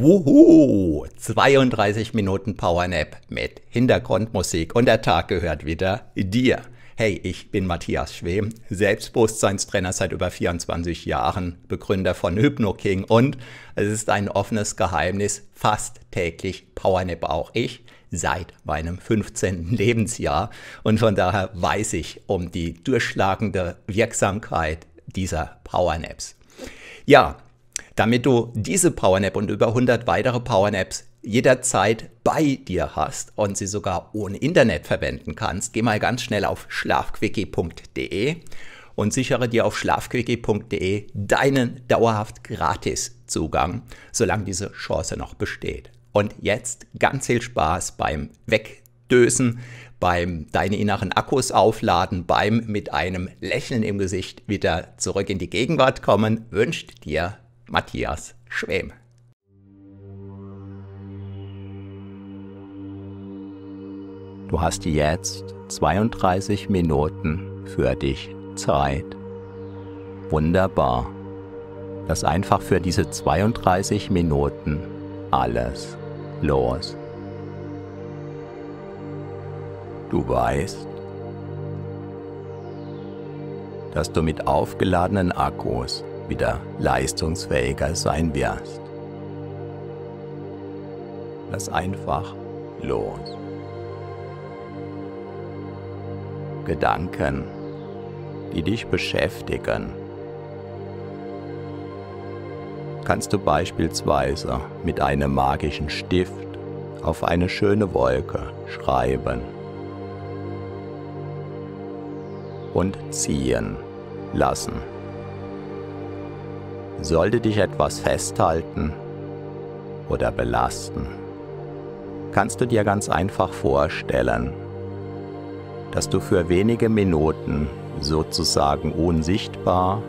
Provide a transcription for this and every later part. Wuhu, 32 Minuten PowerNap mit Hintergrundmusik und der Tag gehört wieder dir. Hey, ich bin Matthias Schwehm, Selbstbewusstseinstrainer seit über 24 Jahren, Begründer von HypnoKing und es ist ein offenes Geheimnis, fast täglich PowerNap auch ich. Seit meinem 15. Lebensjahr und von daher weiß ich um die durchschlagende Wirksamkeit dieser PowerNaps. Ja, damit du diese PowerNap und über 100 weitere PowerNaps jederzeit bei dir hast und sie sogar ohne Internet verwenden kannst, geh mal ganz schnell auf schlafquickie.de und sichere dir auf schlafquickie.de deinen dauerhaft gratis Zugang, solange diese Chance noch besteht. Und jetzt ganz viel Spaß beim Wegdösen, beim deine inneren Akkus aufladen, beim mit einem Lächeln im Gesicht wieder zurück in die Gegenwart kommen, wünscht dir Matthias Schwehm. Du hast jetzt 32 Minuten für dich Zeit. Wunderbar. Lass einfach für diese 32 Minuten alles los. Du weißt, dass du mit aufgeladenen Akkus wieder leistungsfähiger sein wirst. Lass einfach los. Gedanken, die dich beschäftigen, kannst du beispielsweise mit einem magischen Stift auf eine schöne Wolke schreiben und ziehen lassen. Sollte dich etwas festhalten oder belasten, kannst du dir ganz einfach vorstellen, dass du für wenige Minuten sozusagen unsichtbar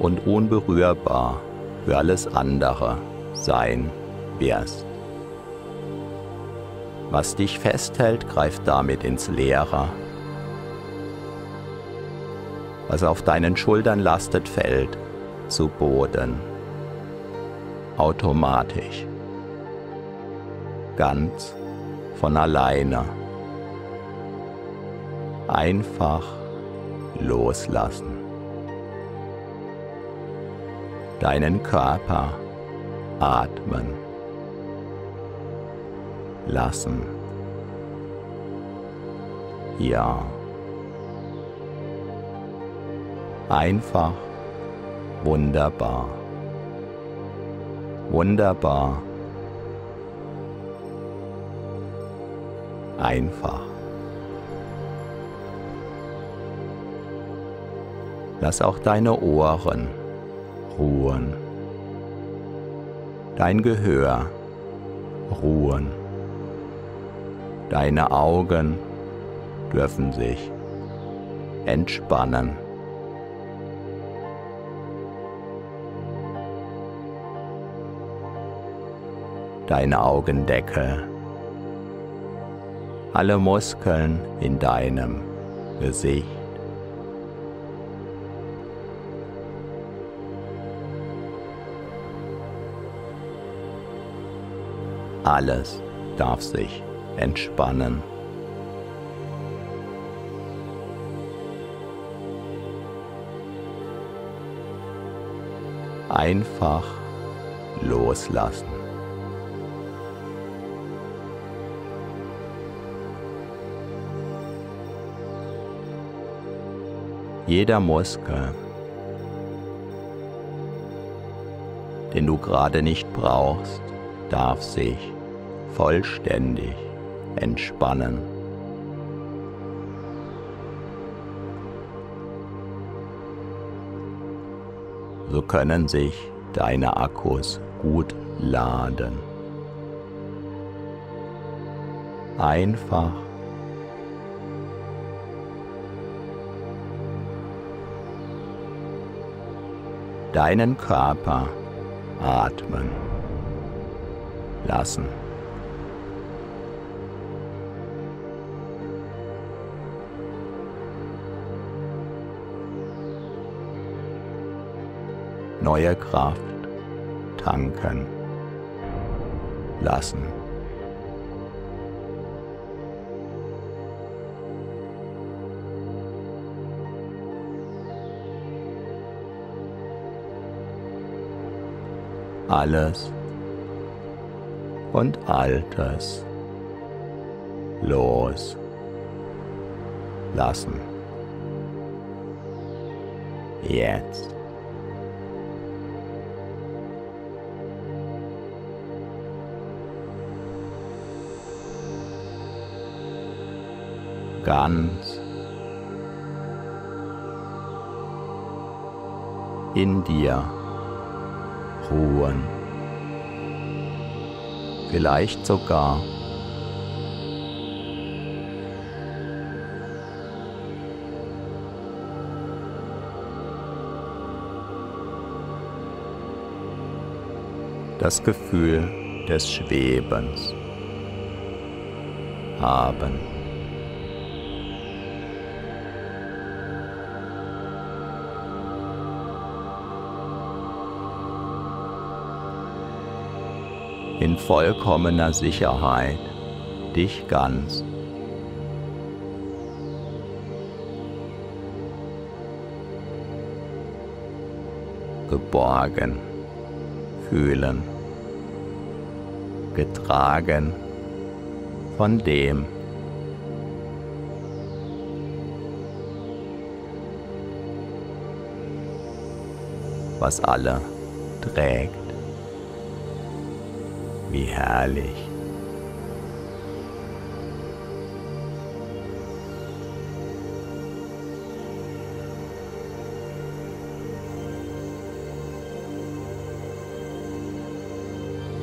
und unberührbar für alles andere sein wirst. Was dich festhält, greift damit ins Leere. Was auf deinen Schultern lastet, fällt zu Boden. Automatisch. Ganz von alleine. Einfach loslassen. Deinen Körper atmen lassen. Ja. Einfach wunderbar. Wunderbar. Einfach. Lass auch deine Ohren ruhen, dein Gehör ruhen, deine Augen dürfen sich entspannen. Deine Augendecke, alle Muskeln in deinem Gesicht. Alles darf sich entspannen. Einfach loslassen. Jeder Muskel, den du gerade nicht brauchst, darf sich vollständig entspannen. So können sich deine Akkus gut laden. Einfach deinen Körper atmen lassen. Neue Kraft tanken. lassen. Alles und Altes loslassen. Jetzt. Ganz in dir ruhen, vielleicht sogar das Gefühl des Schwebens haben. In vollkommener Sicherheit, dich ganz geborgen fühlen, getragen von dem, was alle trägt. Wie herrlich.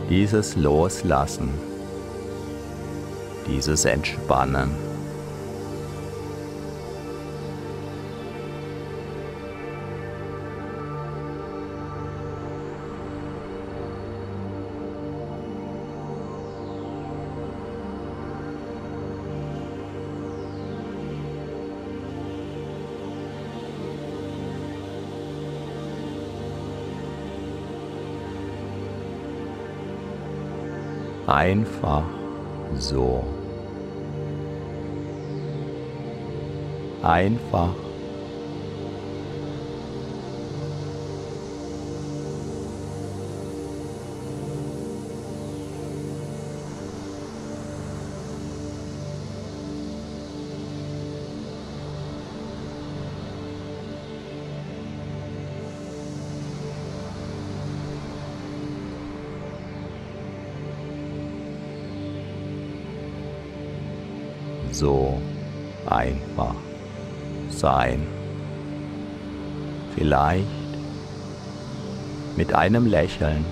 Dieses Loslassen, dieses Entspannen einfach so. Einfach so einfach sein. Vielleicht mit einem Lächeln.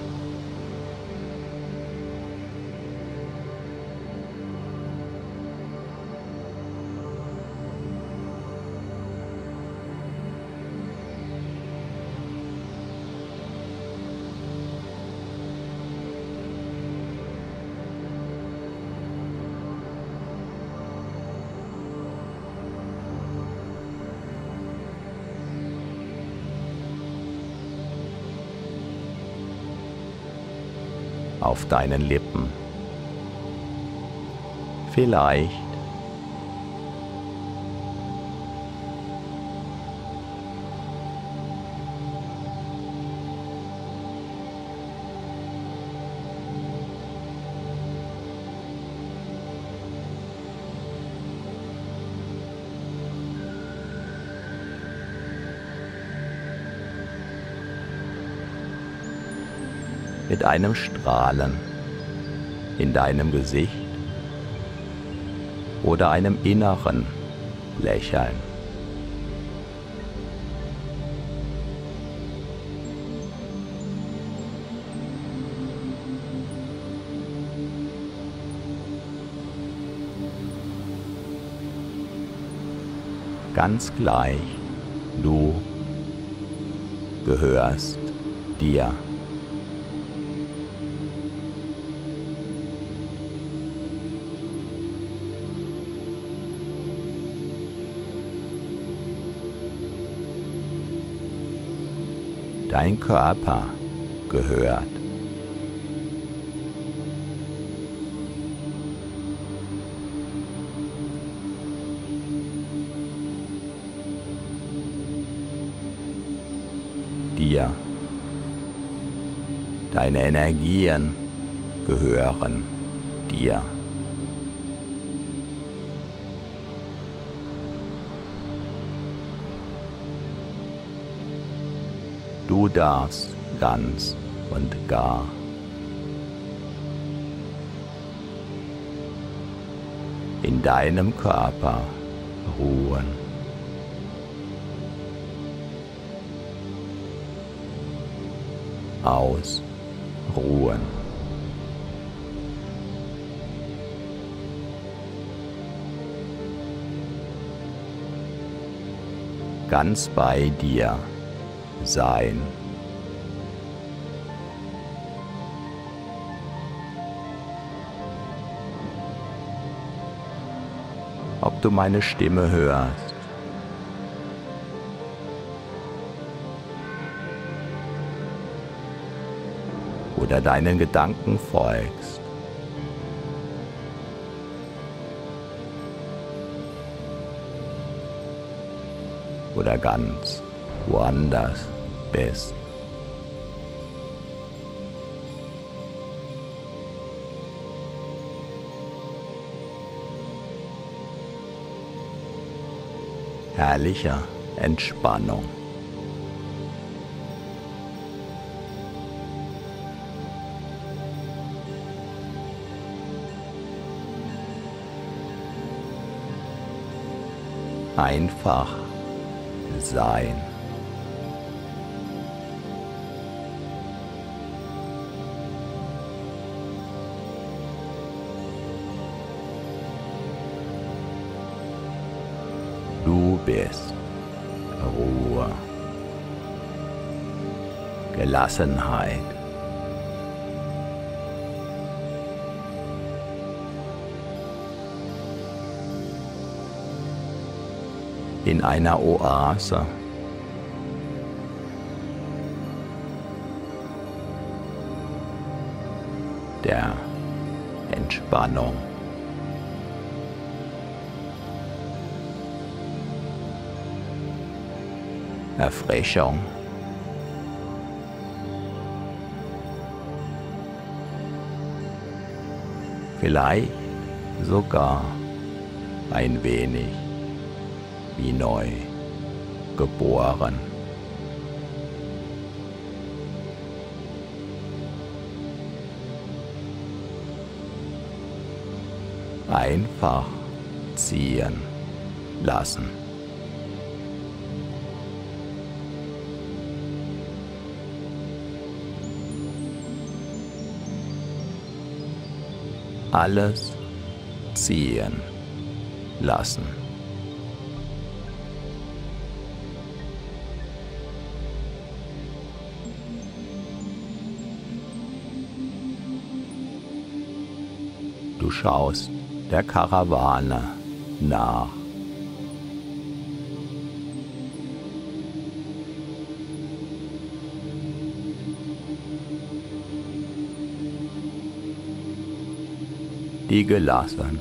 Auf deinen Lippen. Vielleicht mit einem Strahlen in deinem Gesicht oder einem inneren Lächeln. Ganz gleich, du gehörst dir. Dein Körper gehört dir. Deine Energien gehören dir. Du darfst ganz und gar in deinem Körper ruhen. Ausruhen. Ganz bei dir sein. Ob du meine Stimme hörst, oder deinen Gedanken folgst, oder ganz woanders bist. Herrlicher Entspannung. Einfach sein. Du bist Ruhe, Gelassenheit, in einer Oase, der Entspannung. Erfrischung, vielleicht sogar ein wenig wie neu geboren. Einfach ziehen lassen. Alles ziehen lassen. Du schaust der Karawane nach. Die gelassen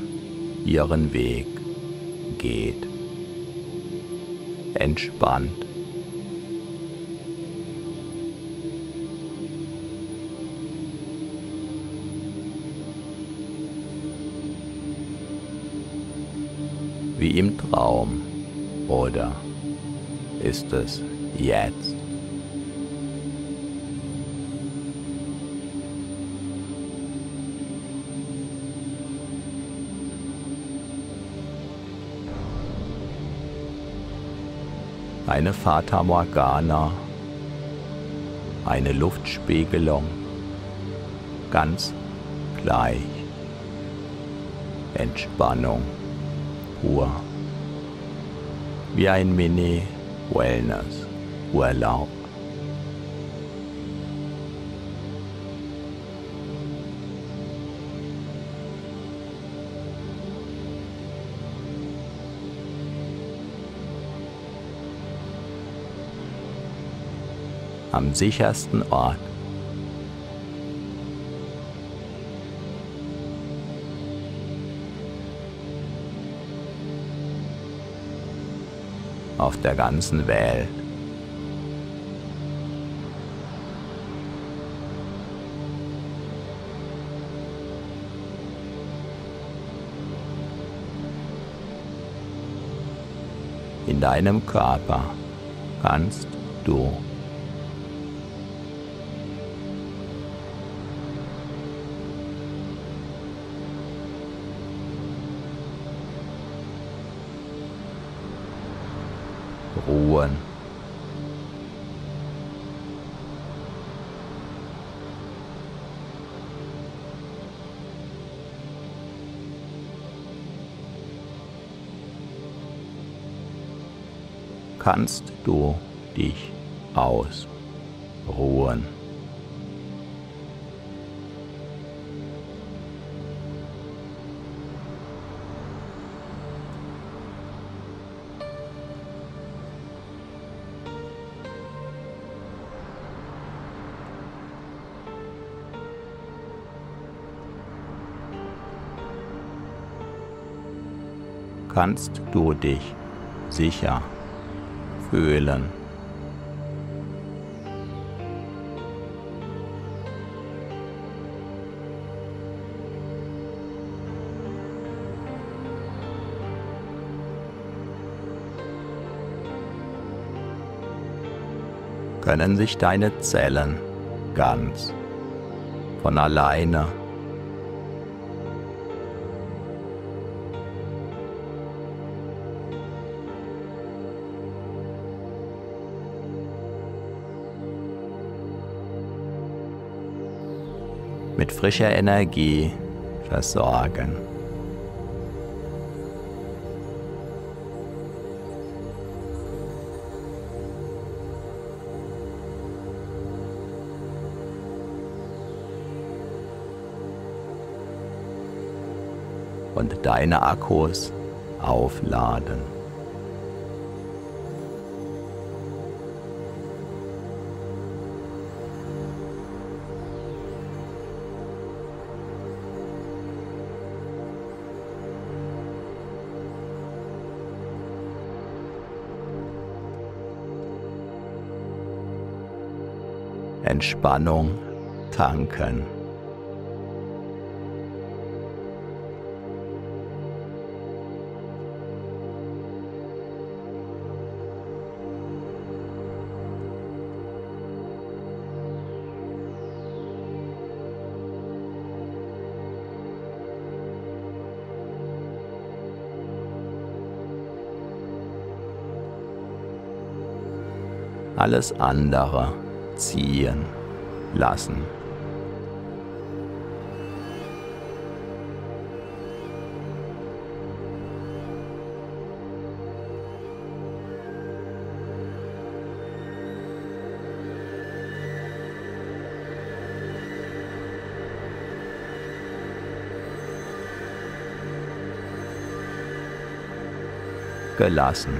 ihren Weg geht, entspannt, wie im Traum, oder ist es jetzt? Eine Fata Morgana, eine Luftspiegelung, ganz gleich, Entspannung pur, wie ein Mini-Wellness-Urlaub. Am sichersten Ort. Auf der ganzen Welt. in deinem Körper kannst du ruhen. Kannst du dich ausruhen. Kannst du dich sicher fühlen. Können sich deine Zellen ganz von alleine mit frischer Energie versorgen. Und deine Akkus aufladen. Entspannung tanken. Alles andere ziehen lassen. Gelassen.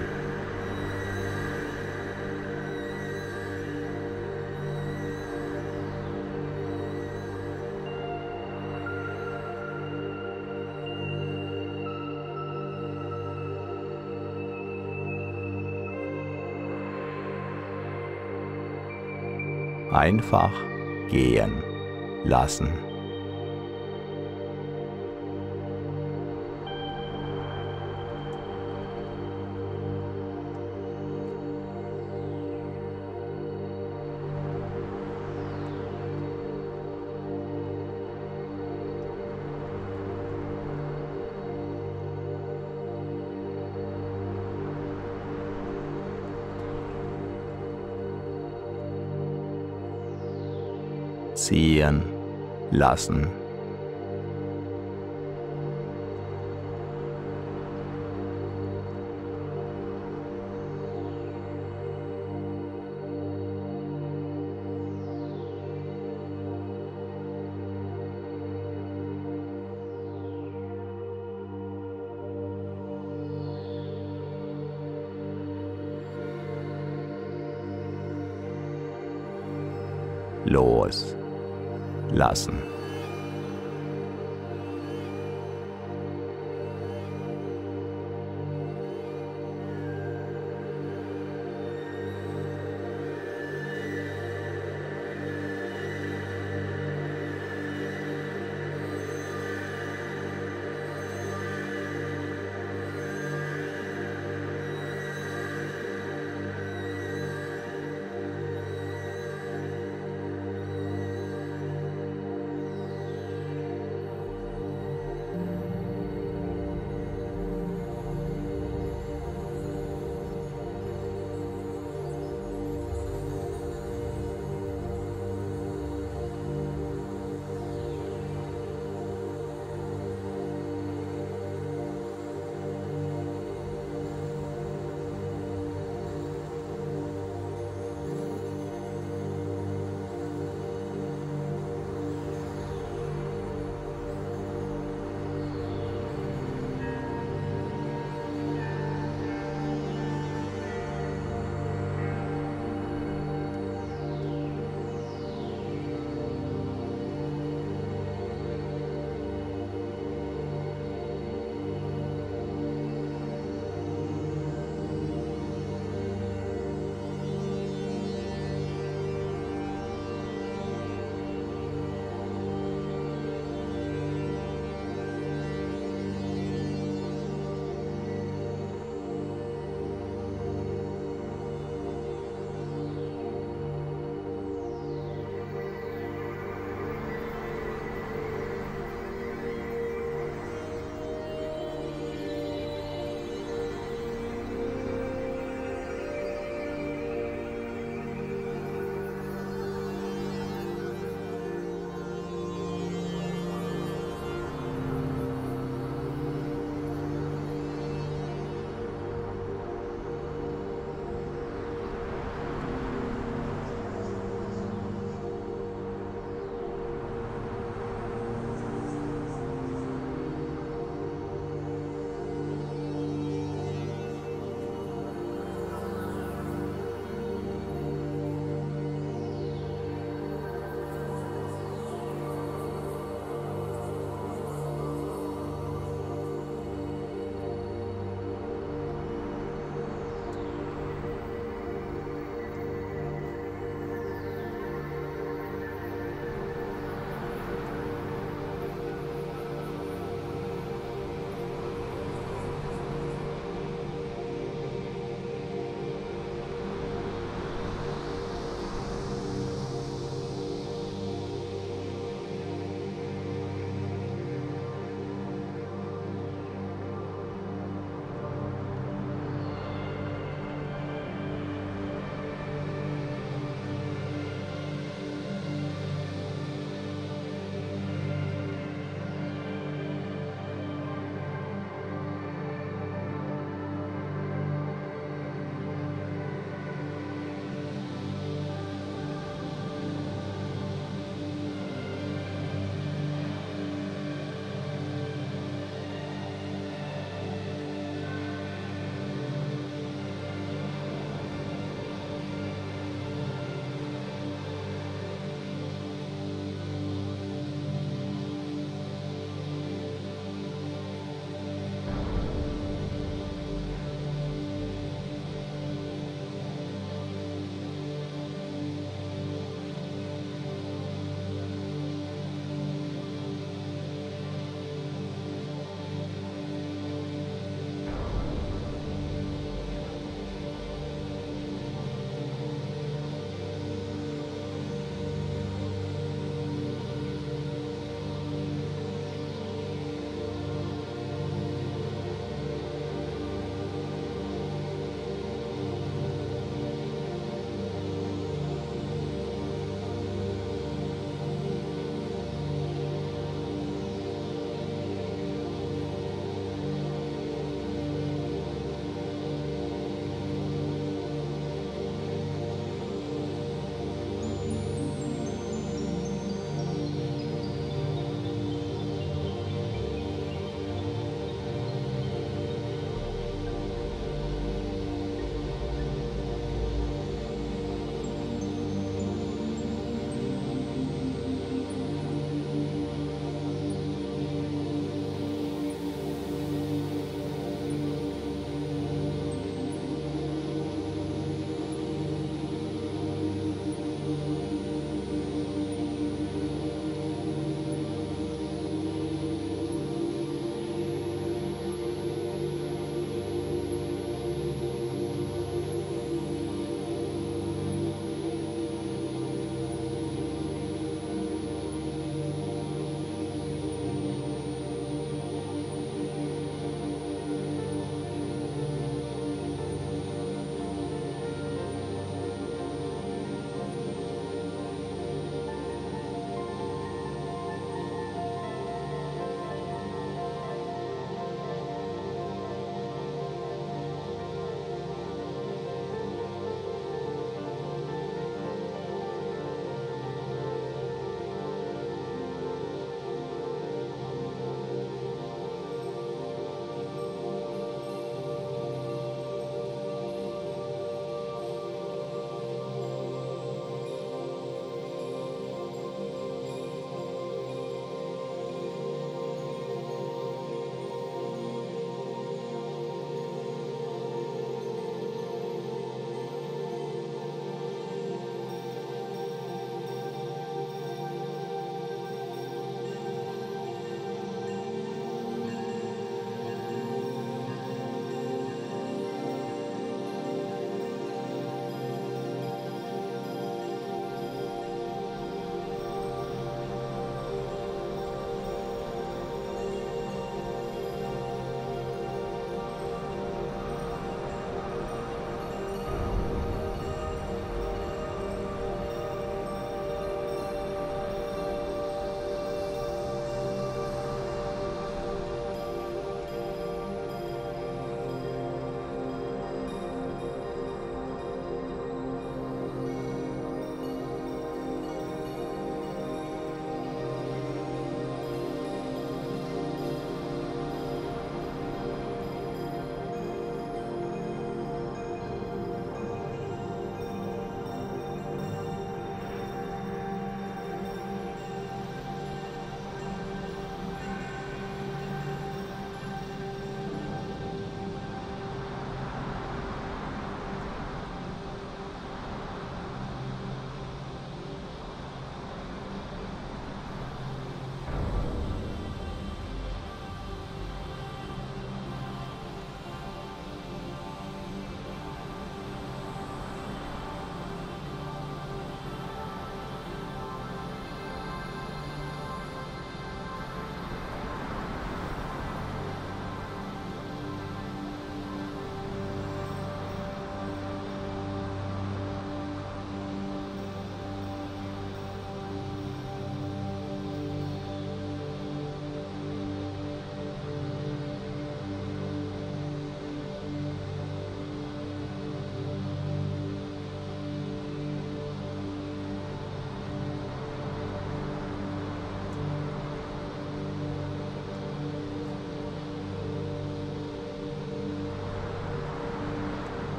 Einfach gehen lassen. Ziehen lassen. Los. Lassen.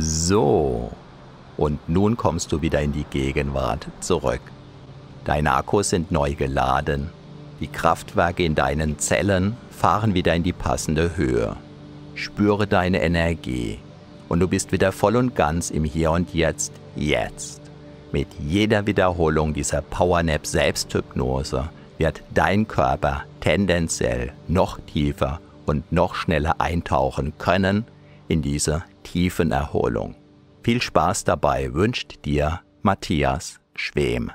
So, und nun kommst du wieder in die Gegenwart zurück. Deine Akkus sind neu geladen. Die Kraftwerke in deinen Zellen fahren wieder in die passende Höhe. Spüre deine Energie und du bist wieder voll und ganz im Hier und Jetzt, Mit jeder Wiederholung dieser PowerNap Selbsthypnose wird dein Körper tendenziell noch tiefer und noch schneller eintauchen können in diese tiefen Erholung. Viel Spaß dabei wünscht dir Matthias Schwehm.